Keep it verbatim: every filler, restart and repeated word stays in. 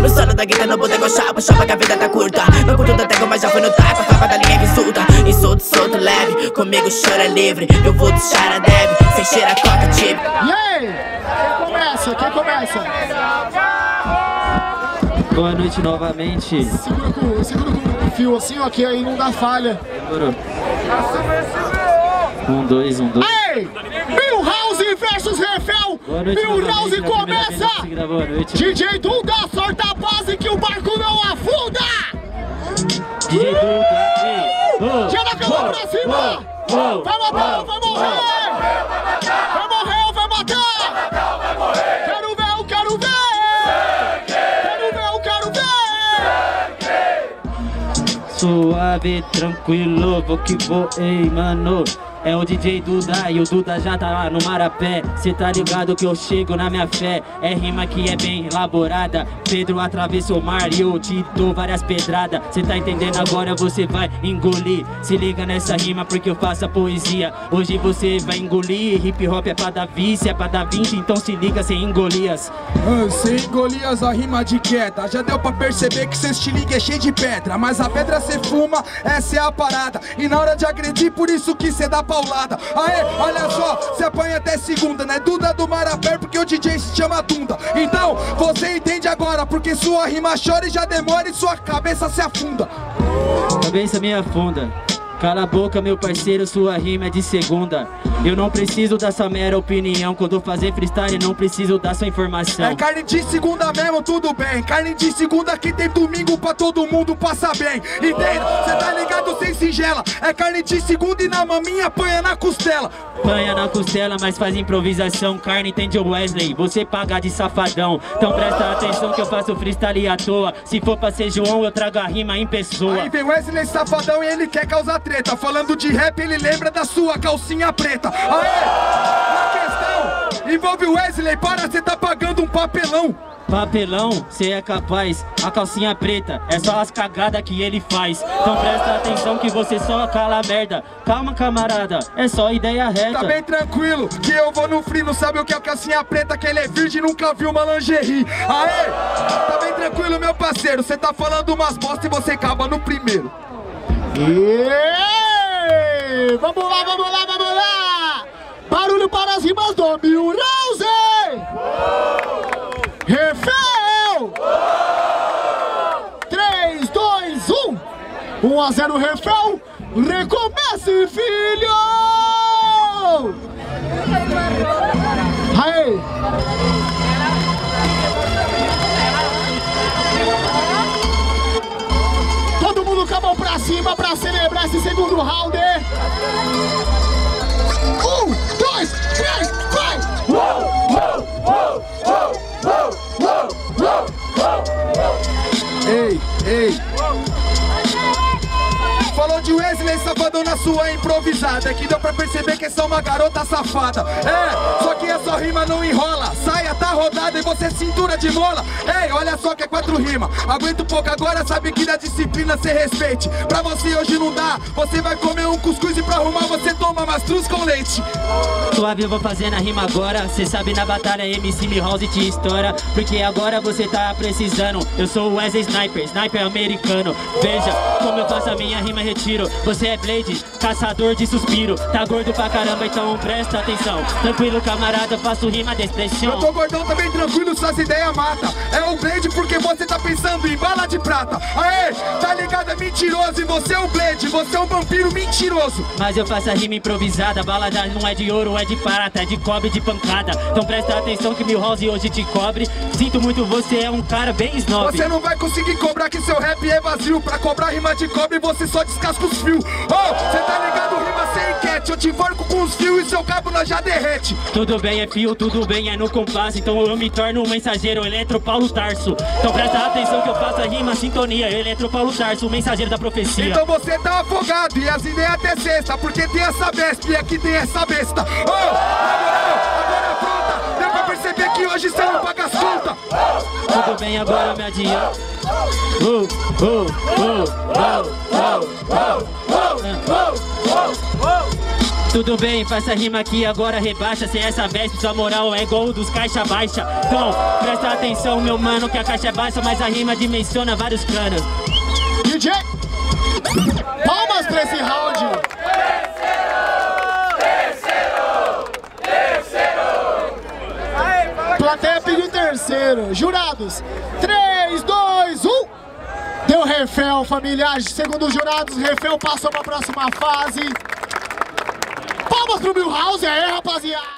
No sono da guita, no boteco chapa, chapa que a vida tá curta. Não curto da teco, mas já fui no taco, a faca da linha que insulta. Insulto, solto, leve, comigo chora livre. Eu vou deixar a deve, sem cheira coca, chip. E aí? Quem começa? Quem começa? Boa noite novamente. Segura com, segura com o fio assim, ó, que aí não dá falha. Demorou. Um, dois, um, dois. Ei! Milhouse versus Refel! Milhouse começa! D J Duda, sorta a base que o barco não afunda! D J Duda! Tira a cama pra cima! Vai matar ou vai morrer! Vai morrer ou vai matar! Quero ver ou quero ver! Quero ver ou quero ver! Suave, tranquilo, vou que vou, ei, mano. É o D J Duda e o Duda já tá lá no Marapé. Cê tá ligado que eu chego na minha fé. É rima que é bem elaborada. Pedro atravessa o mar e eu te dou várias pedradas. Cê tá entendendo agora, você vai engolir. Se liga nessa rima porque eu faço a poesia. Hoje você vai engolir. Hip hop é pra Davi, se é pra Davi, então se liga sem engolias. ah, Sem engolias a rima de quieta. Já deu pra perceber que seu estilingue é cheio de pedra. Mas a pedra cê fuma, essa é a parada. E na hora de agredir, por isso que cê dá paulada. Aê, olha só, se apanha até segunda, né? Duda do Marapé, porque o D J se chama Dunda. Então, você entende agora, porque sua rima chora e já demora e sua cabeça se afunda. Cabeça me afunda. Cala a boca, meu parceiro, sua rima é de segunda. Eu não preciso da sua mera opinião. Quando fazer freestyle, não preciso da sua informação. É carne de segunda mesmo, tudo bem. Carne de segunda que tem domingo pra todo mundo passar bem. Entenda, cê tá ligado sem singela. É carne de segunda e na maminha apanha na costela. Apanha na costela, mas faz improvisação. Carne entende o Wesley, você paga de safadão. Então presta atenção que eu faço freestyle à toa. Se for pra ser João, eu trago a rima em pessoa. Aí vem Wesley Safadão e ele quer causar treta. Falando de rap, ele lembra da sua calcinha preta. Aê! Na questão, envolve o Wesley, para, cê tá pagando um papelão. Papelão, cê é capaz, a calcinha preta, é só as cagadas que ele faz. Então presta atenção que você só cala a merda. Calma, camarada, é só ideia reta. Tá bem tranquilo, que eu vou no free, não sabe o que é a calcinha preta, que ele é virgem, nunca viu uma lingerie. Aê! Tá bem tranquilo, meu parceiro, cê tá falando umas bosta e você acaba no primeiro. E... vamos lá, vamos lá, vamos lá! Barulho para as rimas do Milhouse! Refel! três, dois, um! um a zero Refel! Recomece, filho! Aê! Todo mundo com a mão pra cima pra celebrar esse segundo round! Um, dois, três, vai! Uou, uou, uou, uou, uou, uou, uou, uou. Ei, ei. Falou de Wesley Safadão na sua improvisada, que deu pra perceber que é só uma garota safada. É, só que a sua rima não enrola. Saia tá rodada e você cintura de mola. Ei, olha só que é quatro rimas. Aguenta um pouco agora, sabe que na disciplina cê respeite. Pra você hoje não dá, você vai comer um cuscuz e pra arrumar você toma mastruz com leite. Suave, eu vou fazendo a rima agora. Cê sabe na batalha M C Milhouse te estoura. Porque agora você tá precisando. Eu sou o Wesley Sniper, Sniper americano. Veja como eu faço a minha rima. Retiro, você é Blade, caçador de suspiro. Tá gordo pra caramba, então presta atenção. Tranquilo, camarada, faço rima de expressão. Eu tô gordão também, tranquilo, suas ideias mata. É o Blade porque você tá pensando em bala de prata. Aê, tá ligado, é mentiroso. E você é o Blade, você é um vampiro mentiroso. Mas eu faço a rima improvisada. Bala não é de ouro, é de prata, é de cobre, de pancada. Então presta atenção que Milhouse hoje te cobre. Sinto muito, você é um cara bem snob. Você não vai conseguir cobrar que seu rap é vazio. Pra cobrar rima de cobre, você só te casca os fios. Oh, cê tá ligado, rima sem enquete. Eu te forco com os fios e seu cabo nós já derrete. Tudo bem é fio, tudo bem é no compasso. Então eu me torno um mensageiro, Eletropaulo Tarso. Então presta atenção que eu faço a rima, sintonia, Eletropaulo Tarso, o mensageiro da profecia. Então você tá afogado e as ideias até sexta, porque tem essa besta e aqui tem essa besta. Oh, agora pronta, deu pra perceber que hoje você não paga as contas. Tudo bem, agora me adianta. Uh, uh, uh, uh, uh. Tudo bem, faça rima aqui, agora rebaixa. Sem essa vespa, sua moral é igual dos caixa baixa. Então, presta atenção, meu mano, que a caixa é baixa, mas a rima dimensiona vários canos. D J! Palmas pra esse round! Terceiro! Terceiro! Terceiro! Aê, fala que plateia pediu terceiro. Jurados, três, dois, um! Deu Refel, familiar. Segundo os jurados, Refel passou pra próxima fase. Palmas pro Milhouse aí, rapaziada!